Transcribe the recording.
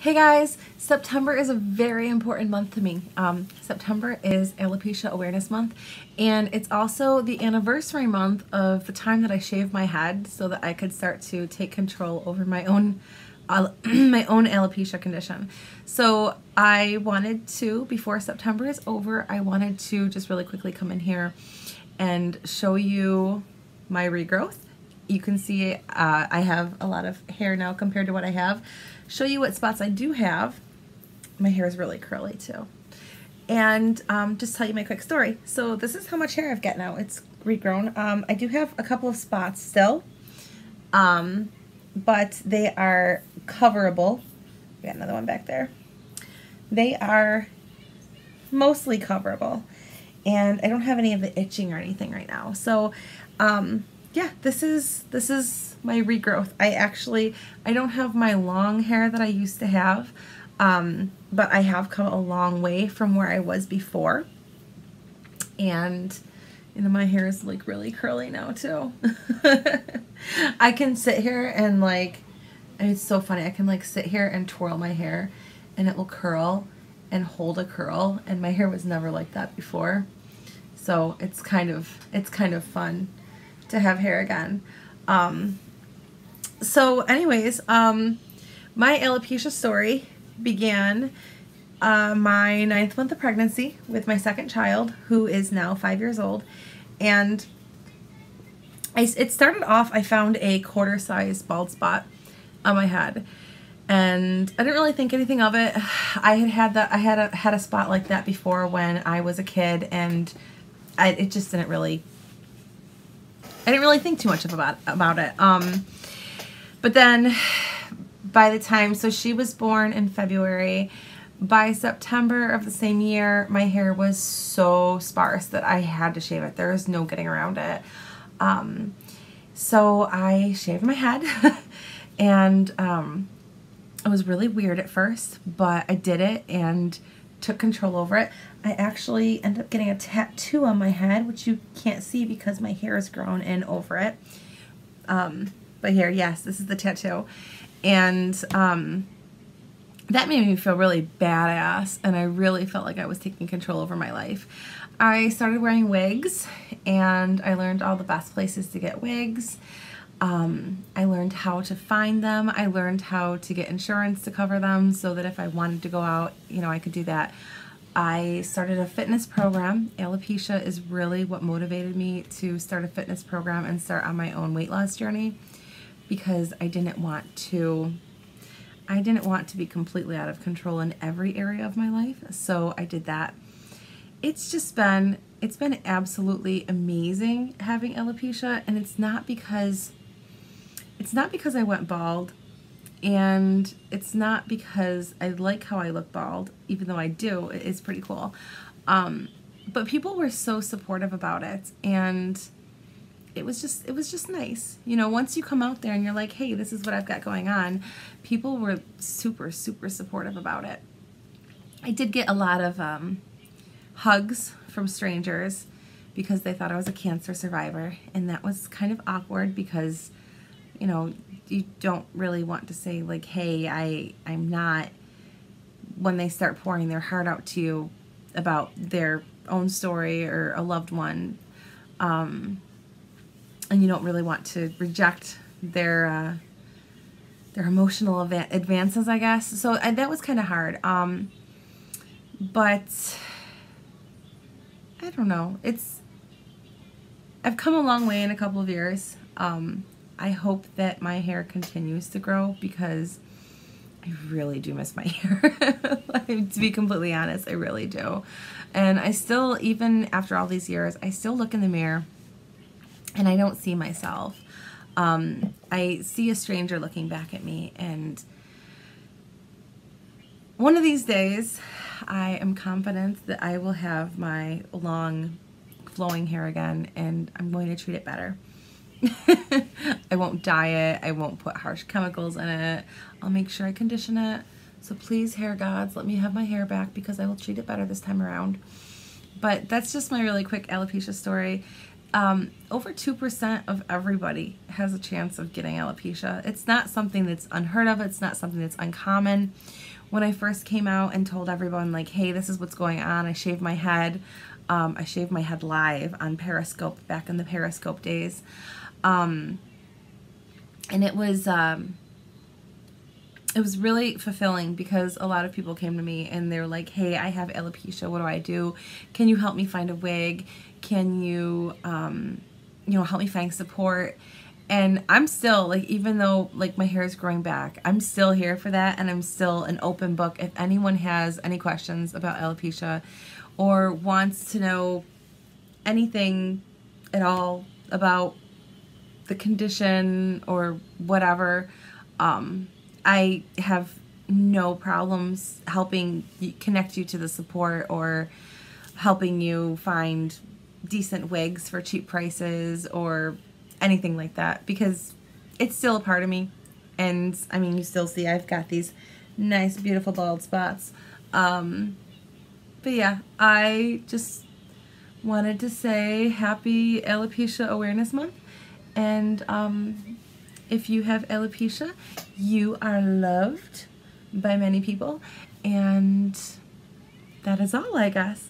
Hey guys, September is a very important month to me. September is Alopecia Awareness Month, and it's also the anniversary month of the time that I shaved my head so that I could start to take control over my own alopecia condition. So I wanted to, before September is over, I wanted to just really quickly come in here and show you my regrowth. You can see I have a lot of hair now compared to what I have. Show you what spots I do have. My hair is really curly too. And just tell you my quick story. So this is how much hair I've got now. It's regrown. I do have a couple of spots still, but they are coverable. We got another one back there. They are mostly coverable. And I don't have any of the itching or anything right now. So yeah, this is my regrowth. I don't have my long hair that I used to have, but I have come a long way from where I was before. And you know, my hair is like really curly now too. I can sit here and it's so funny. I can like sit here and twirl my hair and it will curl and hold a curl, and my hair was never like that before. So it's kind of fun to have hair again. So anyways, my alopecia story began my 9th month of pregnancy with my second child, who is now 5 years old. And it started off, I found a quarter-size bald spot on my head, and I didn't really think anything of it. I had a spot like that before when I was a kid, and it just didn't really, I didn't really think too much about it. But then by the time, so she was born in February, by September of the same year, my hair was so sparse that I had to shave it. There was no getting around it. So I shaved my head and it was really weird at first, but I did it and took control over it. I actually ended up getting a tattoo on my head, which you can't see because my hair is grown in over it. But here, yes, this is the tattoo. And that made me feel really badass, and I really felt like I was taking control over my life. I started wearing wigs, and I learned all the best places to get wigs. I learned how to find them. I learned how to get insurance to cover them so that if I wanted to go out, you know, I could do that. I started a fitness program. Alopecia is really what motivated me to start a fitness program and start on my own weight loss journey, because I didn't want to be completely out of control in every area of my life. So I did that. It's been absolutely amazing having alopecia, and it's not because I went bald, and it's not because I like how I look bald, even though I do. It is pretty cool. But people were so supportive about it, and it was just nice. You know, once you come out there and you're like, hey, this is what I've got going on, people were super, super supportive about it. I did get a lot of hugs from strangers because they thought I was a cancer survivor, and that was kind of awkward because, you know, you don't really want to say like, hey, I'm not, when they start pouring their heart out to you about their own story or a loved one, and you don't really want to reject their emotional advances, I guess. So that was kind of hard, but I don't know. I've come a long way in a couple of years. I hope that my hair continues to grow because I really do miss my hair. Like, to be completely honest, I really do. And I still, even after all these years, I still look in the mirror and I don't see myself. I see a stranger looking back at me, and one of these days, I am confident that I will have my long, flowing hair again, and I'm going to treat it better. I won't dye it. I won't put harsh chemicals in it. I'll make sure I condition it. So please, hair gods, let me have my hair back, because I will treat it better this time around. But that's just my really quick alopecia story. over 2% of everybody has a chance of getting alopecia. It's not something that's unheard of. It's not something that's uncommon. When I first came out and told everyone, like, hey, this is what's going on, I shaved my head. I shaved my head live on Periscope back in the Periscope days. And it was really fulfilling because a lot of people came to me and they were like, hey, I have alopecia. What do I do? Can you help me find a wig? Can you, you know, help me find support? And I'm still, like, even though, like, my hair is growing back, I'm still here for that, and I'm still an open book. If anyone has any questions about alopecia or wants to know anything at all about the condition or whatever, I have no problems helping connect you to the support or helping you find decent wigs for cheap prices or anything like that, because it's still a part of me. And I mean, you still see I've got these nice beautiful bald spots, but yeah, I just wanted to say happy Alopecia Awareness Month, and if you have alopecia, you are loved by many people, and that is all, I guess.